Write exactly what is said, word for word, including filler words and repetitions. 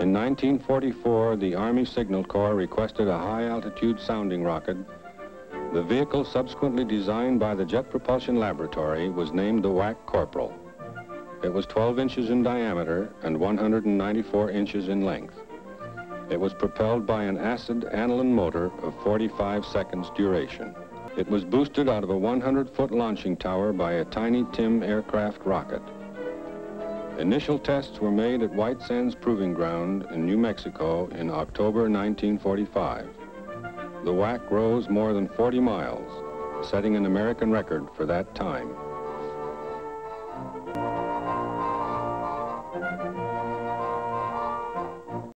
In nineteen forty-four, the Army Signal Corps requested a high-altitude sounding rocket. The vehicle subsequently designed by the Jet Propulsion Laboratory was named the W A C Corporal. It was twelve inches in diameter and one hundred ninety-four inches in length. It was propelled by an acid aniline motor of forty-five seconds duration. It was boosted out of a one hundred foot launching tower by a Tiny Tim aircraft rocket. Initial tests were made at White Sands Proving Ground in New Mexico in October nineteen forty-five. The W A C rose more than forty miles, setting an American record for that time.